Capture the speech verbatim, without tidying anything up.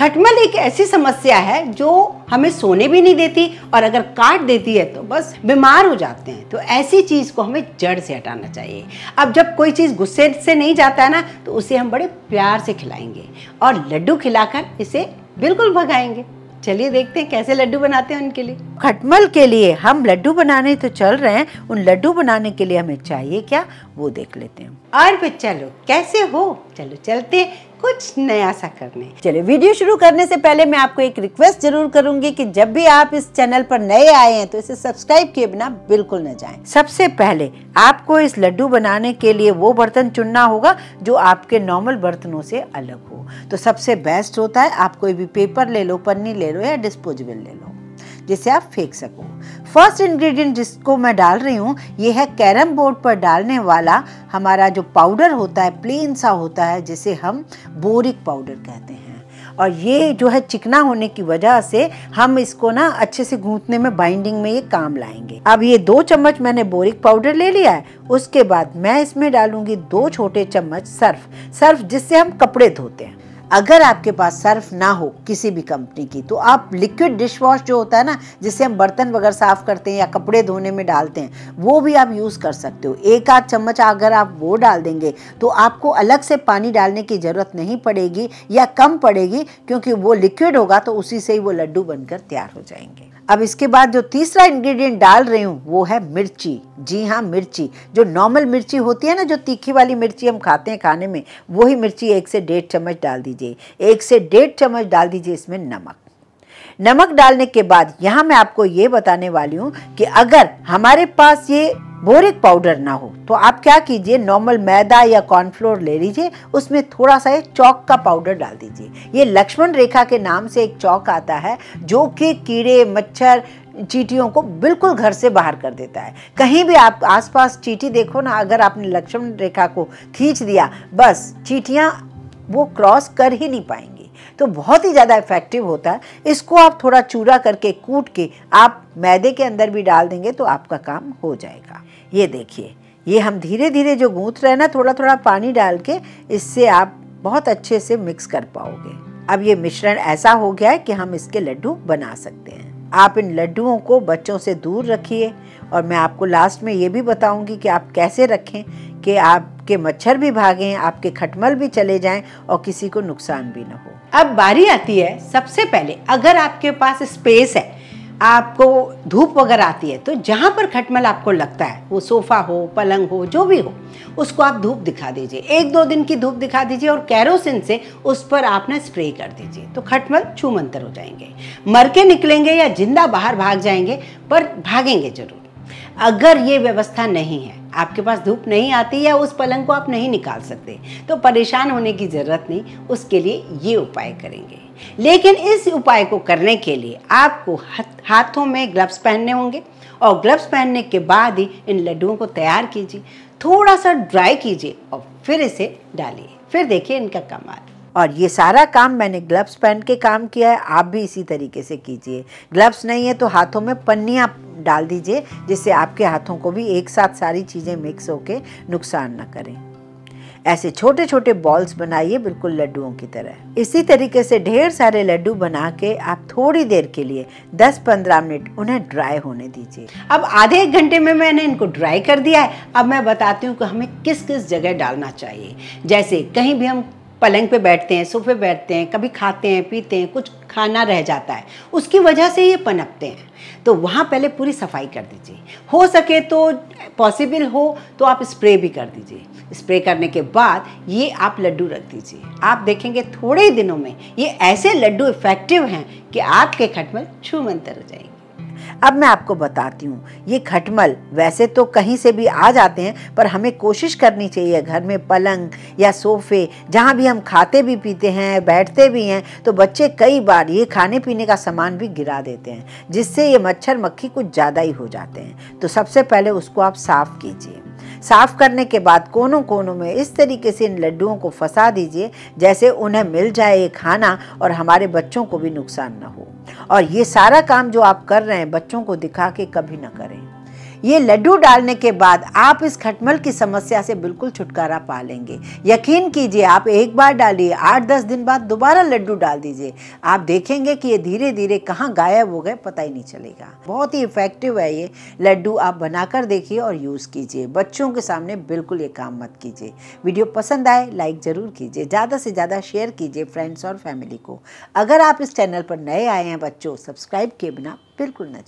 खटमल एक ऐसी समस्या है जो हमें सोने भी नहीं देती और अगर काट देती है तो बस बीमार हो जाते हैं। तो ऐसी चीज़ को हमें जड़ से हटाना चाहिए। अब जब कोई चीज़ गुस्से से नहीं जाता है ना तो उसे हम बड़े प्यार से खिलाएंगे और लड्डू खिलाकर इसे बिल्कुल भगाएंगे। चलिए देखते हैं कैसे लड्डू बनाते हैं उनके लिए। खटमल के लिए हम लड्डू बनाने तो चल रहे हैं, उन लड्डू बनाने के लिए हमें चाहिए क्या वो देख लेते हैं। और फिर चलो कैसे हो, चलो चलते कुछ नया सा करने। चलिए वीडियो शुरू करने से पहले मैं आपको एक रिक्वेस्ट जरूर करूंगी कि जब भी आप इस चैनल पर नए आए हैं तो इसे सब्सक्राइब किए बिना बिल्कुल न जाएं। सबसे पहले आपको इस लड्डू बनाने के लिए वो बर्तन चुनना होगा जो आपके नॉर्मल बर्तनों से अलग हो। तो सबसे बेस्ट होता है आप कोई भी पेपर ले लो, पन्नी ले लो या डिस्पोजेबल ले लो जिसे आप फेंक सको। फर्स्ट इंग्रेडिएंट जिसको मैं डाल रही हूँ ये है कैरम बोर्ड पर डालने वाला हमारा जो पाउडर होता है, प्लेन सा होता है जिसे हम बोरिक पाउडर कहते हैं। और ये जो है चिकना होने की वजह से हम इसको ना अच्छे से गूंथने में, बाइंडिंग में ये काम लाएंगे। अब ये दो चम्मच मैंने बोरिक पाउडर ले लिया है। उसके बाद मैं इसमें डालूंगी दो छोटे चम्मच सर्फ, सर्फ जिससे हम कपड़े धोते हैं। अगर आपके पास सर्फ ना हो किसी भी कंपनी की तो आप लिक्विड डिश वॉश जो होता है ना जिससे हम बर्तन वगैरह साफ़ करते हैं या कपड़े धोने में डालते हैं वो भी आप यूज़ कर सकते हो। एक आध चम्मच अगर आप वो डाल देंगे तो आपको अलग से पानी डालने की ज़रूरत नहीं पड़ेगी या कम पड़ेगी क्योंकि वो लिक्विड होगा तो उसी से ही वो लड्डू बनकर तैयार हो जाएंगे। अब इसके बाद जो तीसरा इंग्रेडिएंट डाल रही हूँ वो है मिर्ची। जी हाँ मिर्ची, जो नॉर्मल मिर्ची होती है ना जो तीखी वाली मिर्ची हम खाते हैं खाने में, वही मिर्ची एक से डेढ़ चम्मच डाल दीजिए। एक से डेढ़ चम्मच डाल दीजिए इसमें नमक। नमक डालने के बाद यहाँ मैं आपको ये बताने वाली हूँ कि अगर हमारे पास ये बोरिक पाउडर ना हो तो आप क्या कीजिए, नॉर्मल मैदा या कॉर्नफ्लोर ले लीजिए, उसमें थोड़ा सा एक चौक का पाउडर डाल दीजिए। ये लक्ष्मण रेखा के नाम से एक चौक आता है जो कि कीड़े मच्छर चींटियों को बिल्कुल घर से बाहर कर देता है। कहीं भी आप आसपास चींटी देखो ना, अगर आपने लक्ष्मण रेखा को खींच दिया बस चींटियाँ वो क्रॉस कर ही नहीं पाएंगी। तो बहुत ही ज़्यादा इफेक्टिव होता है। इसको आप थोड़ा चूरा करके कूट के आप मैदे के अंदर भी डाल देंगे तो आपका काम हो जाएगा। ये देखिए ये हम धीरे धीरे जो गूंथ रहे हैं ना, थोड़ा थोड़ा पानी डाल के इससे आप बहुत अच्छे से मिक्स कर पाओगे। अब ये मिश्रण ऐसा हो गया है कि हम इसके लड्डू बना सकते हैं। आप इन लड्डुओं को बच्चों से दूर रखिए और मैं आपको लास्ट में ये भी बताऊंगी कि आप कैसे रखें कि आपके मच्छर भी भागें, आपके खटमल भी चले जाएं और किसी को नुकसान भी ना हो। अब बारी आती है, सबसे पहले अगर आपके पास स्पेस है, आपको धूप वगैरह आती है तो जहाँ पर खटमल आपको लगता है, वो सोफ़ा हो, पलंग हो, जो भी हो, उसको आप धूप दिखा दीजिए। एक दो दिन की धूप दिखा दीजिए और कैरोसिन से उस पर आप ना स्प्रे कर दीजिए तो खटमल छूमंतर हो जाएंगे। मर के निकलेंगे या जिंदा बाहर भाग जाएंगे पर भागेंगे जरूर। अगर ये व्यवस्था नहीं है, आपके पास धूप नहीं आती या उस पलंग को आप नहीं निकाल सकते तो परेशान होने की ज़रूरत नहीं, उसके लिए ये उपाय करेंगे। लेकिन इस उपाय को करने के लिए आपको हाथों में ग्लव्स पहनने होंगे और ग्लव्स पहनने के बाद ही इन लड्डुओं को तैयार कीजिए, थोड़ा सा ड्राई कीजिए और फिर इसे डालिए, फिर देखिए इनका कमाल। और ये सारा काम मैंने ग्लव्स पहन के काम किया है, आप भी इसी तरीके से कीजिए। ग्लव्स नहीं है तो हाथों में पन्नियाँ डाल दीजिए जिससे आपके हाथों को भी एक साथ सारी चीज़ें मिक्स होके नुकसान ना करें। ऐसे छोटे छोटे बॉल्स बनाइए बिल्कुल लड्डुओं की तरह। इसी तरीके से ढेर सारे लड्डू बना के आप थोड़ी देर के लिए दस पंद्रह मिनट उन्हें ड्राई होने दीजिए। अब आधे एक घंटे में मैंने इनको ड्राई कर दिया है। अब मैं बताती हूँ कि हमें किस किस जगह डालना चाहिए। जैसे कहीं भी हम पलंग पे बैठते हैं, सोफे बैठते हैं, कभी खाते हैं पीते हैं, कुछ खाना रह जाता है, उसकी वजह से ये पनपते हैं तो वहाँ पहले पूरी सफाई कर दीजिए। हो सके तो पॉसिबल हो तो आप स्प्रे भी कर दीजिए। स्प्रे करने के बाद ये आप लड्डू रख दीजिए। आप देखेंगे थोड़े ही दिनों में ये ऐसे लड्डू इफेक्टिव हैं कि आपके खटमल छूमंतर हो जाएंगे। अब मैं आपको बताती हूँ, ये खटमल वैसे तो कहीं से भी आ जाते हैं पर हमें कोशिश करनी चाहिए घर में पलंग या सोफे, जहाँ भी हम खाते भी पीते हैं बैठते भी हैं तो बच्चे कई बार ये खाने पीने का सामान भी गिरा देते हैं जिससे ये मच्छर मक्खी कुछ ज़्यादा ही हो जाते हैं। तो सबसे पहले उसको आप साफ़ कीजिए। साफ़ करने के बाद कोनों कोनों में इस तरीके से इन लड्डुओं को फंसा दीजिए जैसे उन्हें मिल जाए ये खाना और हमारे बच्चों को भी नुकसान ना हो। और ये सारा काम जो आप कर रहे हैं बच्चों को दिखा के कभी ना करें। ये लड्डू डालने के बाद आप इस खटमल की समस्या से बिल्कुल छुटकारा पा लेंगे। यकीन कीजिए, आप एक बार डालिए, आठ दस दिन बाद दोबारा लड्डू डाल दीजिए, आप देखेंगे कि ये धीरे धीरे कहाँ गायब हो गए पता ही नहीं चलेगा। बहुत ही इफेक्टिव है ये लड्डू, आप बनाकर देखिए और यूज़ कीजिए। बच्चों के सामने बिल्कुल ये काम मत कीजिए। वीडियो पसंद आए लाइक ज़रूर कीजिए, ज़्यादा से ज़्यादा शेयर कीजिए फ्रेंड्स और फैमिली को। अगर आप इस चैनल पर नए आए हैं बच्चों, सब्सक्राइब किए बिना बिल्कुल न जाएं।